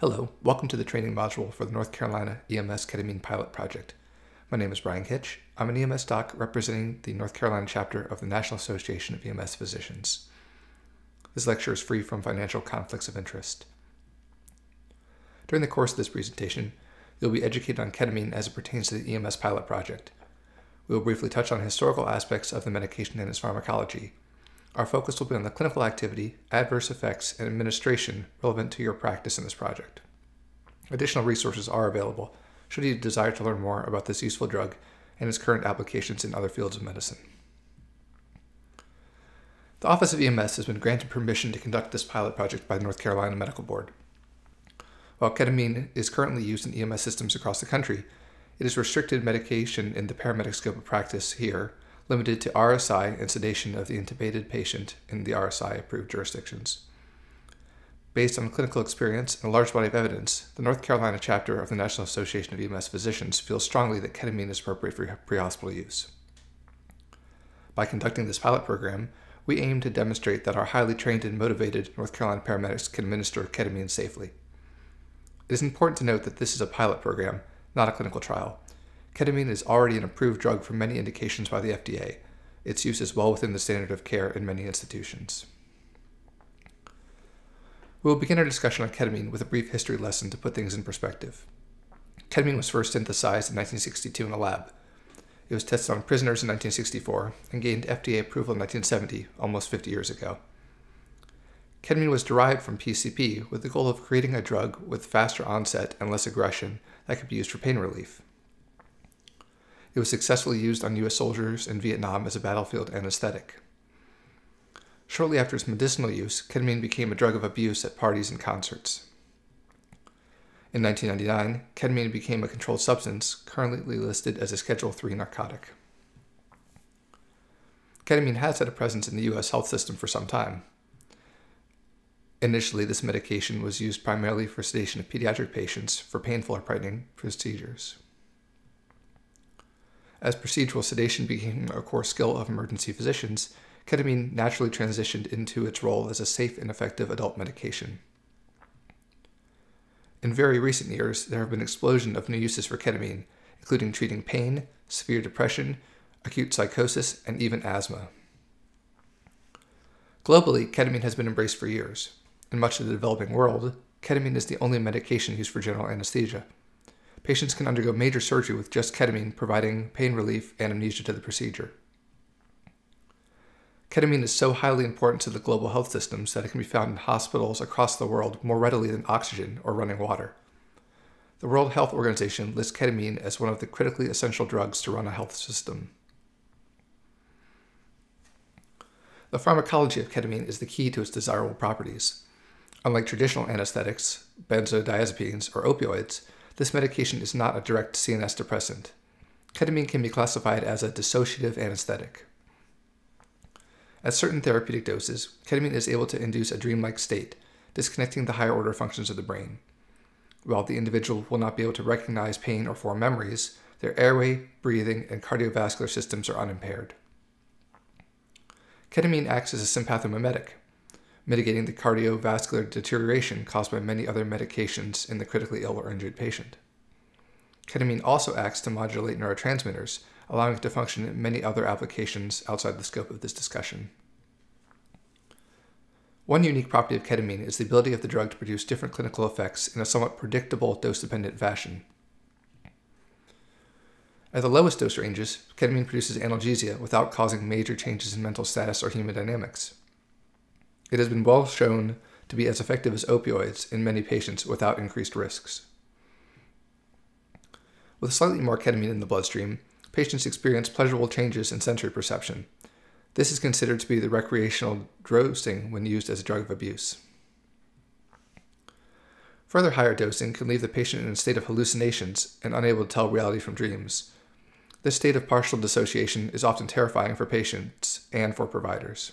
Hello, welcome to the training module for the North Carolina EMS Ketamine Pilot Project. My name is Brian Kitch. I'm an EMS doc representing the North Carolina chapter of the National Association of EMS Physicians. This lecture is free from financial conflicts of interest. During the course of this presentation, you'll be educated on ketamine as it pertains to the EMS Pilot Project. We will briefly touch on historical aspects of the medication and its pharmacology. Our focus will be on the clinical activity, adverse effects, and administration relevant to your practice in this project. Additional resources are available should you desire to learn more about this useful drug and its current applications in other fields of medicine. The Office of EMS has been granted permission to conduct this pilot project by the North Carolina Medical Board. While ketamine is currently used in EMS systems across the country, it is restricted medication in the paramedic scope of practice here, limited to RSI and sedation of the intubated patient in the RSI-approved jurisdictions. Based on clinical experience and a large body of evidence, the North Carolina chapter of the National Association of EMS Physicians feels strongly that ketamine is appropriate for pre-hospital use. By conducting this pilot program, we aim to demonstrate that our highly trained and motivated North Carolina paramedics can administer ketamine safely. It is important to note that this is a pilot program, not a clinical trial. Ketamine is already an approved drug for many indications by the FDA. Its use is well within the standard of care in many institutions. We will begin our discussion on ketamine with a brief history lesson to put things in perspective. Ketamine was first synthesized in 1962 in a lab. It was tested on prisoners in 1964 and gained FDA approval in 1970, almost 50 years ago. Ketamine was derived from PCP with the goal of creating a drug with faster onset and less aggression that could be used for pain relief. It was successfully used on U.S. soldiers in Vietnam as a battlefield anesthetic. Shortly after its medicinal use, ketamine became a drug of abuse at parties and concerts. In 1999, ketamine became a controlled substance, currently listed as a Schedule III narcotic. Ketamine has had a presence in the U.S. health system for some time. Initially, this medication was used primarily for sedation of pediatric patients for painful or frightening procedures. As procedural sedation became a core skill of emergency physicians, ketamine naturally transitioned into its role as a safe and effective adult medication. In very recent years, there have been an explosion of new uses for ketamine, including treating pain, severe depression, acute psychosis, and even asthma. Globally, ketamine has been embraced for years. In much of the developing world, ketamine is the only medication used for general anesthesia. Patients can undergo major surgery with just ketamine, providing pain relief and amnesia to the procedure. Ketamine is so highly important to the global health systems that it can be found in hospitals across the world more readily than oxygen or running water. The World Health Organization lists ketamine as one of the critically essential drugs to run a health system. The pharmacology of ketamine is the key to its desirable properties. Unlike traditional anesthetics, benzodiazepines, or opioids, this medication is not a direct CNS depressant. Ketamine can be classified as a dissociative anesthetic. At certain therapeutic doses, ketamine is able to induce a dreamlike state, disconnecting the higher order functions of the brain. While the individual will not be able to recognize pain or form memories, their airway, breathing, and cardiovascular systems are unimpaired. Ketamine acts as a sympathomimetic, mitigating the cardiovascular deterioration caused by many other medications in the critically ill or injured patient. Ketamine also acts to modulate neurotransmitters, allowing it to function in many other applications outside the scope of this discussion. One unique property of ketamine is the ability of the drug to produce different clinical effects in a somewhat predictable dose-dependent fashion. At the lowest dose ranges, ketamine produces analgesia without causing major changes in mental status or hemodynamics. It has been well shown to be as effective as opioids in many patients without increased risks. With slightly more ketamine in the bloodstream, patients experience pleasurable changes in sensory perception. This is considered to be the recreational dosing when used as a drug of abuse. Further higher dosing can leave the patient in a state of hallucinations and unable to tell reality from dreams. This state of partial dissociation is often terrifying for patients and for providers.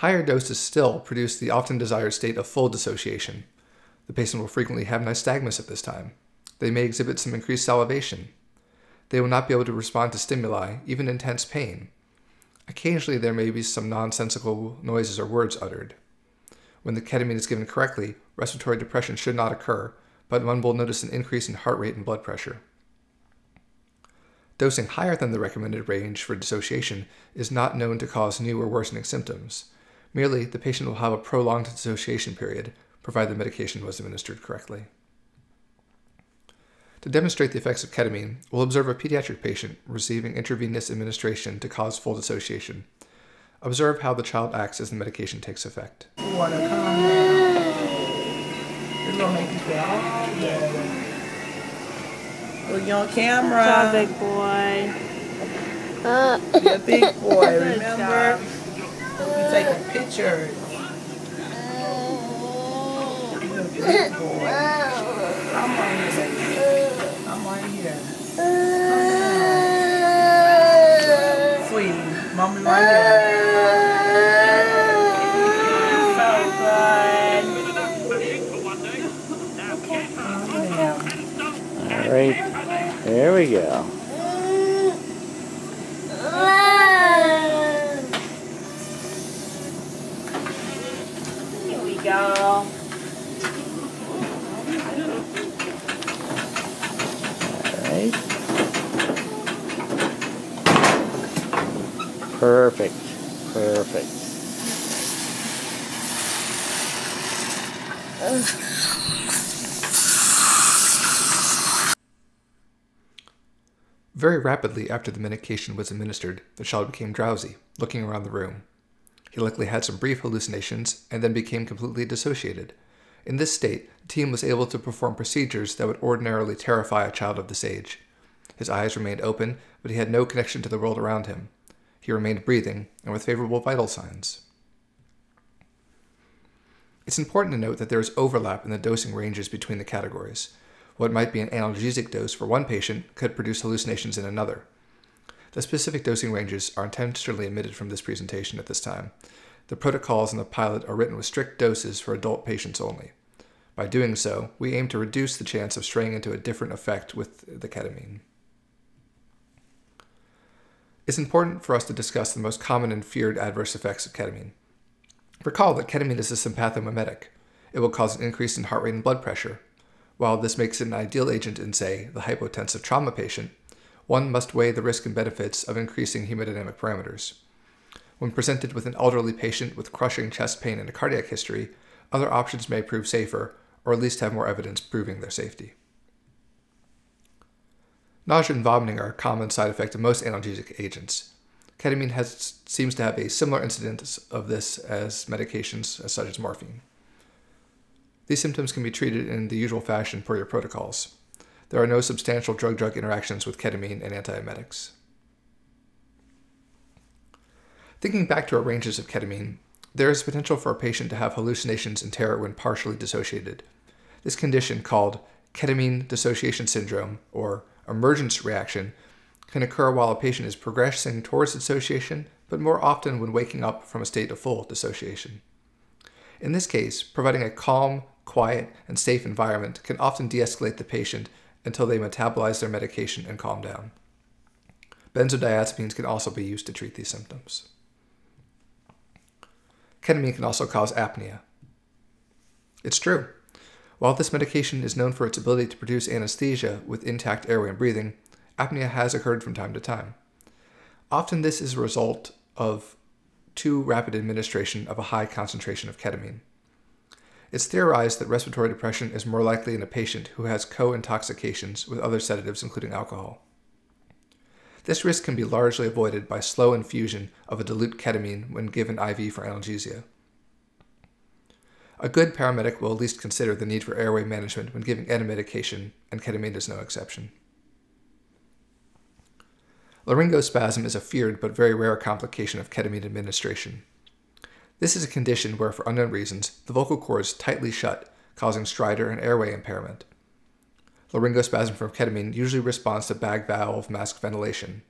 Higher doses still produce the often desired state of full dissociation. The patient will frequently have nystagmus at this time. They may exhibit some increased salivation. They will not be able to respond to stimuli, even intense pain. Occasionally, there may be some nonsensical noises or words uttered. When the ketamine is given correctly, respiratory depression should not occur, but one will notice an increase in heart rate and blood pressure. Dosing higher than the recommended range for dissociation is not known to cause new or worsening symptoms. Merely, the patient will have a prolonged dissociation period, provided the medication was administered correctly. To demonstrate the effects of ketamine, we'll observe a pediatric patient receiving intravenous administration to cause full dissociation. Observe how the child acts as the medication takes effect. Water, come on now. It's gonna make you feel. Yeah. Look, you're on camera. Good job, big boy. You're a big boy, remember? You're taking pictures. You're a big boy. I'm on here. I'm on here. Sweetie, mommy right here. Right. There we go. Here we go. Alright. Perfect. Perfect. Very rapidly after the medication was administered, the child became drowsy, looking around the room. He likely had some brief hallucinations and then became completely dissociated. In this state, the team was able to perform procedures that would ordinarily terrify a child of this age. His eyes remained open, but he had no connection to the world around him. He remained breathing and with favorable vital signs. It's important to note that there is overlap in the dosing ranges between the categories. What might be an analgesic dose for one patient could produce hallucinations in another. The specific dosing ranges are intentionally omitted from this presentation at this time. The protocols in the pilot are written with strict doses for adult patients only. By doing so, we aim to reduce the chance of straying into a different effect with the ketamine. It's important for us to discuss the most common and feared adverse effects of ketamine. Recall that ketamine is a sympathomimetic. It will cause an increase in heart rate and blood pressure. While this makes it an ideal agent in, say, the hypotensive trauma patient, one must weigh the risk and benefits of increasing hemodynamic parameters. When presented with an elderly patient with crushing chest pain and a cardiac history, other options may prove safer, or at least have more evidence proving their safety. Nausea and vomiting are a common side effect of most analgesic agents. Ketamine seems to have a similar incidence of this as medications such as morphine. These symptoms can be treated in the usual fashion per your protocols. There are no substantial drug-drug interactions with ketamine and antiemetics. Thinking back to our ranges of ketamine, there is potential for a patient to have hallucinations and terror when partially dissociated. This condition, called ketamine dissociation syndrome, or emergence reaction, can occur while a patient is progressing towards dissociation, but more often when waking up from a state of full dissociation. In this case, providing a calm, quiet, and safe environment can often de-escalate the patient until they metabolize their medication and calm down. Benzodiazepines can also be used to treat these symptoms. Ketamine can also cause apnea. It's true. While this medication is known for its ability to produce anesthesia with intact airway and breathing, apnea has occurred from time to time. Often this is a result of too rapid administration of a high concentration of ketamine. It's theorized that respiratory depression is more likely in a patient who has co-intoxications with other sedatives, including alcohol. This risk can be largely avoided by slow infusion of a dilute ketamine when given IV for analgesia. A good paramedic will at least consider the need for airway management when giving any medication, and ketamine is no exception. Laryngospasm is a feared but very rare complication of ketamine administration. This is a condition where, for unknown reasons, the vocal cords tightly shut, causing stridor and airway impairment. Laryngospasm from ketamine usually responds to bag valve mask ventilation.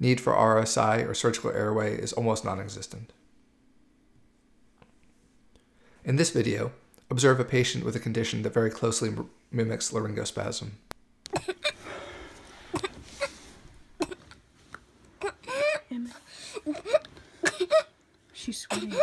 Need for RSI or surgical airway is almost non-existent. In this video, observe a patient with a condition that very closely mimics laryngospasm. She's swimming.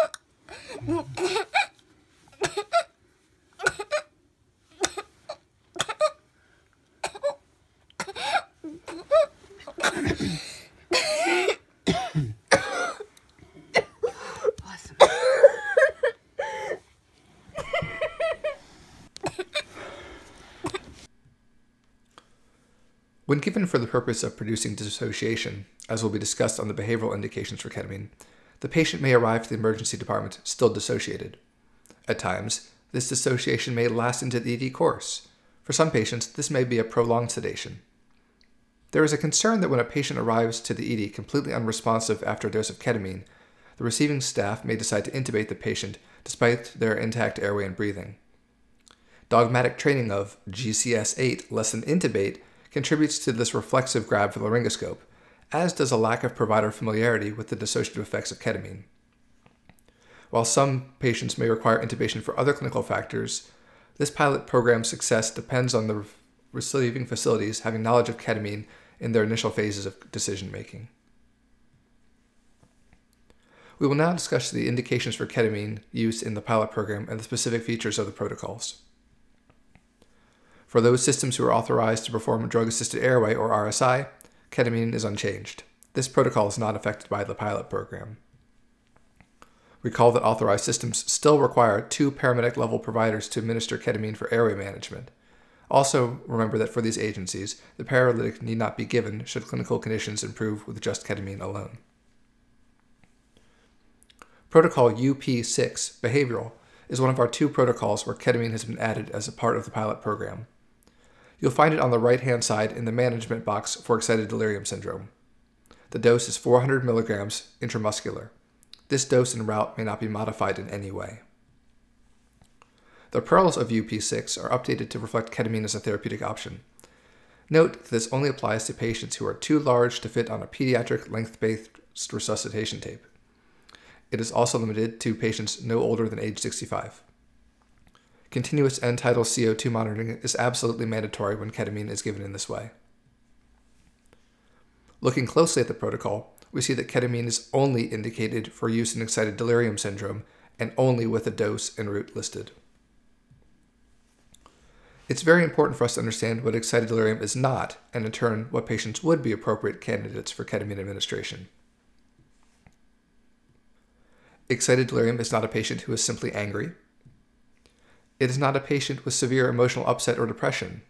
When given for the purpose of producing dissociation, as will be discussed on the behavioral indications for ketamine, the patient may arrive to the emergency department still dissociated. At times, this dissociation may last into the ED course. For some patients, this may be a prolonged sedation. There is a concern that when a patient arrives to the ED completely unresponsive after a dose of ketamine, the receiving staff may decide to intubate the patient despite their intact airway and breathing. Dogmatic training of GCS 8 less than intubate contributes to this reflexive grab for the laryngoscope, as does a lack of provider familiarity with the dissociative effects of ketamine. While some patients may require intubation for other clinical factors, this pilot program's success depends on the receiving facilities having knowledge of ketamine in their initial phases of decision-making. We will now discuss the indications for ketamine use in the pilot program and the specific features of the protocols. For those systems who are authorized to perform drug-assisted airway, or RSI, ketamine is unchanged. This protocol is not affected by the pilot program. Recall that authorized systems still require 2 paramedic-level providers to administer ketamine for airway management. Also, remember that for these agencies, the paralytic need not be given should clinical conditions improve with just ketamine alone. Protocol UP6, Behavioral, is one of our 2 protocols where ketamine has been added as a part of the pilot program. You'll find it on the right-hand side in the management box for excited delirium syndrome. The dose is 400 milligrams intramuscular. This dose and route may not be modified in any way. The pearls of UP6 are updated to reflect ketamine as a therapeutic option. Note that this only applies to patients who are too large to fit on a pediatric length-based resuscitation tape. It is also limited to patients no older than age 65. Continuous end-tidal CO2 monitoring is absolutely mandatory when ketamine is given in this way. Looking closely at the protocol, we see that ketamine is only indicated for use in excited delirium syndrome and only with a dose and route listed. It's very important for us to understand what excited delirium is not, and in turn, what patients would be appropriate candidates for ketamine administration. Excited delirium is not a patient who is simply angry. It is not a patient with severe emotional upset or depression.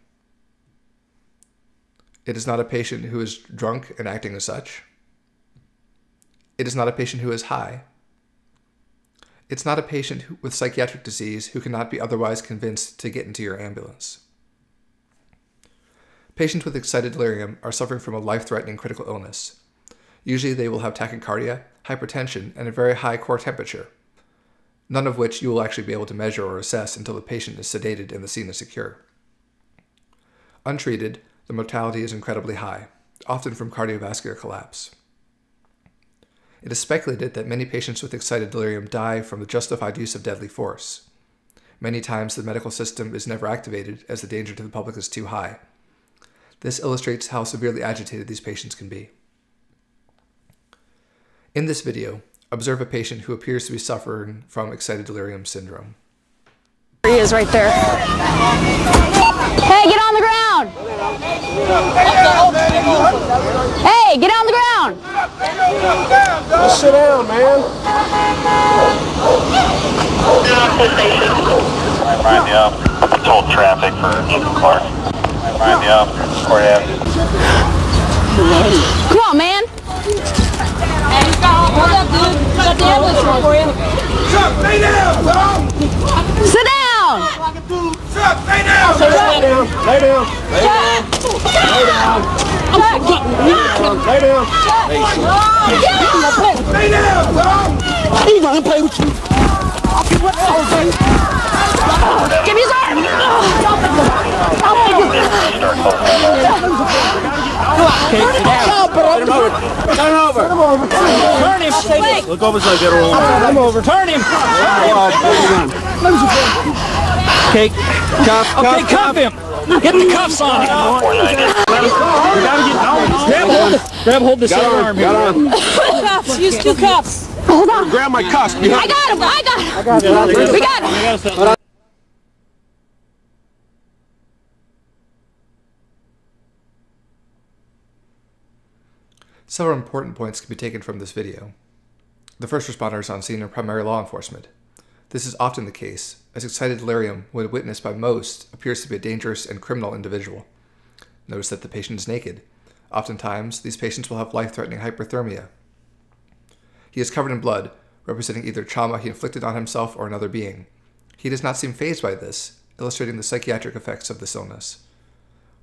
It is not a patient who is drunk and acting as such. It is not a patient who is high. It's not a patient with psychiatric disease who cannot be otherwise convinced to get into your ambulance. Patients with excited delirium are suffering from a life-threatening critical illness. Usually they will have tachycardia, hypertension, and a very high core temperature, none of which you will actually be able to measure or assess until the patient is sedated and the scene is secure. Untreated, the mortality is incredibly high, often from cardiovascular collapse. It is speculated that many patients with excited delirium die from the justified use of deadly force. Many times the medical system is never activated as the danger to the public is too high. This illustrates how severely agitated these patients can be. In this video, observe a patient who appears to be suffering from excited delirium syndrome. There he is right there. Hey, get on the ground! Hey, get on the ground! Just sit down, man. Brian, the up. Controlled traffic for Clark. Brian, the up. Court Ave. Come on, man! What's up, dude? Shut the ambulance door for you. Shut me down, dog! Sit down! Shut me down! Lay down! Lay down! Lay down! Lay down! I'm not getting you. Lay down! Lay down, dog! He's gonna play with you. I'll see what's over. Give me his arm! Stop it! Stop it! Stop it! Turn him over. Turn him. Wait. Look over so I get a roll. Turn him over. Turn him. Okay, cuff him. Get the cuffs on him. Grab hold this arm. Cuffs. Use 2 cuffs. Hold on. Grab my cuffs. I got him. I got him. We got him. Several important points can be taken from this video. The first responders on scene are primary law enforcement. This is often the case, as excited delirium, when witnessed by most, appears to be a dangerous and criminal individual. Notice that the patient is naked. Oftentimes, these patients will have life-threatening hyperthermia. He is covered in blood, representing either trauma he inflicted on himself or another being. He does not seem fazed by this, illustrating the psychiatric effects of this illness.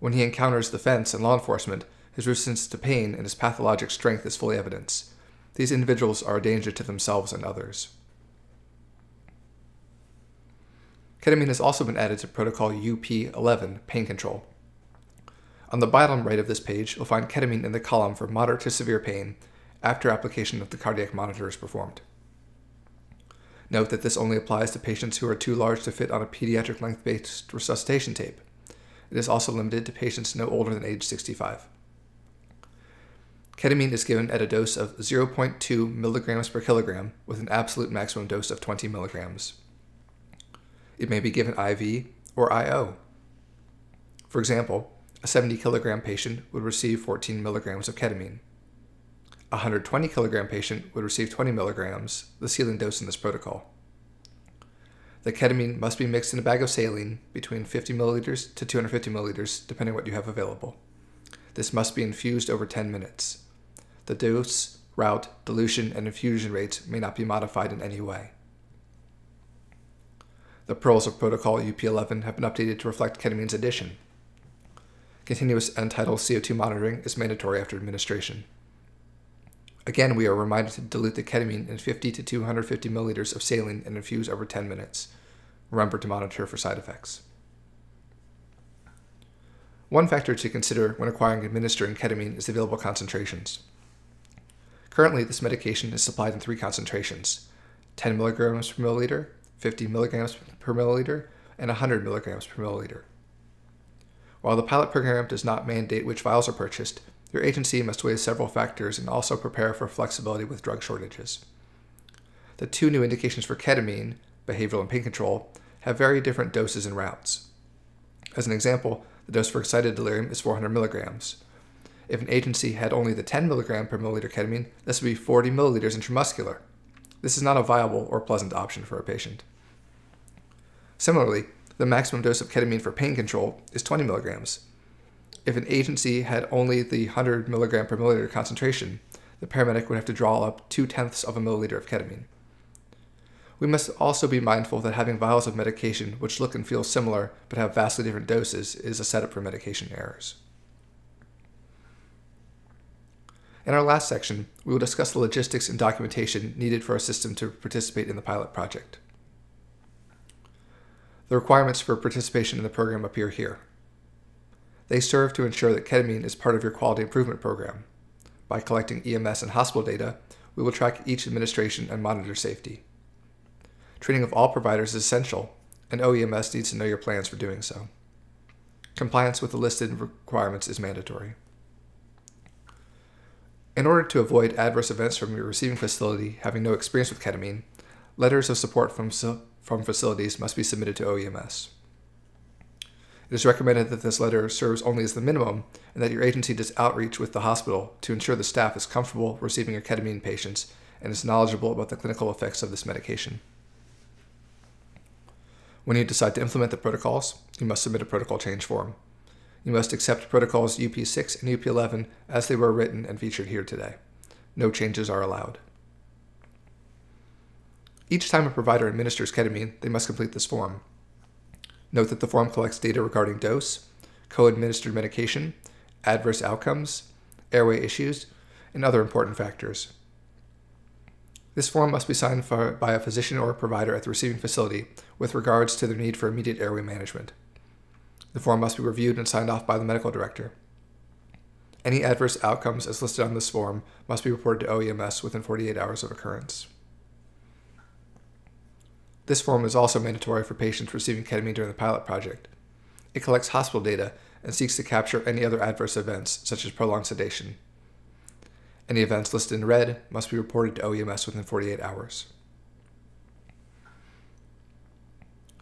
When he encounters the fence and law enforcement, his resistance to pain and his pathologic strength is fully evident. These individuals are a danger to themselves and others. Ketamine has also been added to protocol UP11, pain control. On the bottom right of this page, you'll find ketamine in the column for moderate to severe pain after application of the cardiac monitor is performed. Note that this only applies to patients who are too large to fit on a pediatric length-based resuscitation tape. It is also limited to patients no older than age 65. Ketamine is given at a dose of 0.2 milligrams per kilogram with an absolute maximum dose of 20 milligrams. It may be given IV or IO. For example, a 70 kilogram patient would receive 14 milligrams of ketamine. A 120 kilogram patient would receive 20 milligrams, the ceiling dose in this protocol. The ketamine must be mixed in a bag of saline between 50 milliliters to 250 milliliters, depending on what you have available. This must be infused over 10 minutes. The dose, route, dilution, and infusion rates may not be modified in any way. The pearls of protocol UP11 have been updated to reflect ketamine's addition. Continuous end tidal CO2 monitoring is mandatory after administration. Again, we are reminded to dilute the ketamine in 50 to 250 milliliters of saline and infuse over 10 minutes. Remember to monitor for side effects. One factor to consider when acquiring and administering ketamine is the available concentrations. Currently, this medication is supplied in 3 concentrations: 10 milligrams per milliliter, 50 milligrams per milliliter, and 100 milligrams per milliliter. While the pilot program does not mandate which vials are purchased, your agency must weigh several factors and also prepare for flexibility with drug shortages. The 2 new indications for ketamine, behavioral and pain control, have very different doses and routes. As an example, the dose for excited delirium is 400 milligrams. If an agency had only the 10 milligram per milliliter ketamine, this would be 40 milliliters intramuscular. This is not a viable or pleasant option for a patient. Similarly, the maximum dose of ketamine for pain control is 20 milligrams. If an agency had only the 100 milligram per milliliter concentration, the paramedic would have to draw up 0.2 milliliters of ketamine. We must also be mindful that having vials of medication which look and feel similar but have vastly different doses is a setup for medication errors. In our last section, we will discuss the logistics and documentation needed for a system to participate in the pilot project. The requirements for participation in the program appear here. They serve to ensure that ketamine is part of your quality improvement program. By collecting EMS and hospital data, we will track each administration and monitor safety. Training of all providers is essential, and OEMS needs to know your plans for doing so. Compliance with the listed requirements is mandatory. In order to avoid adverse events from your receiving facility having no experience with ketamine, letters of support from facilities must be submitted to OEMS. It is recommended that this letter serves only as the minimum and that your agency does outreach with the hospital to ensure the staff is comfortable receiving your ketamine patients and is knowledgeable about the clinical effects of this medication. When you decide to implement the protocols, you must submit a protocol change form. You must accept protocols UP6 and UP11 as they were written and featured here today. No changes are allowed. Each time a provider administers ketamine, they must complete this form. Note that the form collects data regarding dose, co-administered medication, adverse outcomes, airway issues, and other important factors. This form must be signed by a physician or a provider at the receiving facility with regards to their need for immediate airway management. The form must be reviewed and signed off by the medical director. Any adverse outcomes as listed on this form must be reported to OEMS within 48 hours of occurrence. This form is also mandatory for patients receiving ketamine during the pilot project. It collects hospital data and seeks to capture any other adverse events, such as prolonged sedation. Any events listed in red must be reported to OEMS within 48 hours.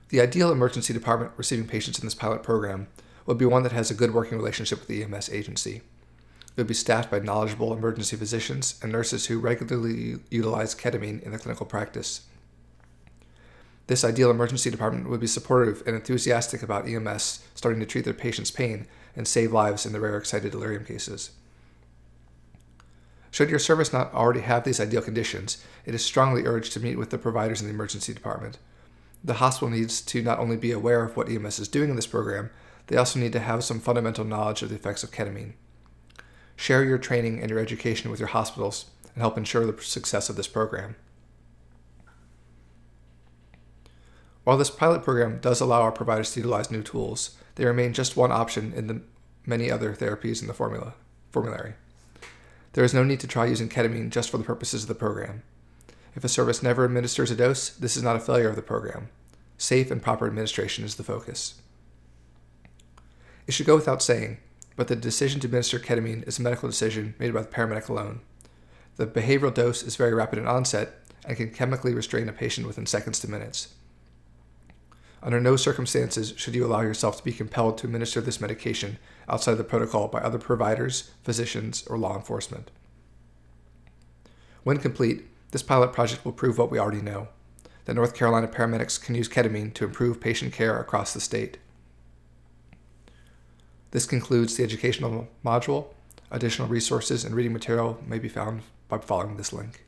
The ideal emergency department receiving patients in this pilot program would be one that has a good working relationship with the EMS agency. It would be staffed by knowledgeable emergency physicians and nurses who regularly utilize ketamine in their clinical practice. This ideal emergency department would be supportive and enthusiastic about EMS starting to treat their patients' pain and save lives in the rare excited delirium cases. Should your service not already have these ideal conditions, it is strongly urged to meet with the providers in the emergency department. The hospital needs to not only be aware of what EMS is doing in this program, they also need to have some fundamental knowledge of the effects of ketamine. Share your training and your education with your hospitals and help ensure the success of this program. While this pilot program does allow our providers to utilize new tools, they remain just one option in the many other therapies in the formulary. There is no need to try using ketamine just for the purposes of the program. If a service never administers a dose, this is not a failure of the program. Safe and proper administration is the focus. It should go without saying, but the decision to administer ketamine is a medical decision made by the paramedic alone. The behavioral dose is very rapid in onset and can chemically restrain a patient within seconds to minutes. Under no circumstances should you allow yourself to be compelled to administer this medication outside the protocol by other providers, physicians, or law enforcement. When complete, this pilot project will prove what we already know, that North Carolina paramedics can use ketamine to improve patient care across the state. This concludes the educational module. Additional resources and reading material may be found by following this link.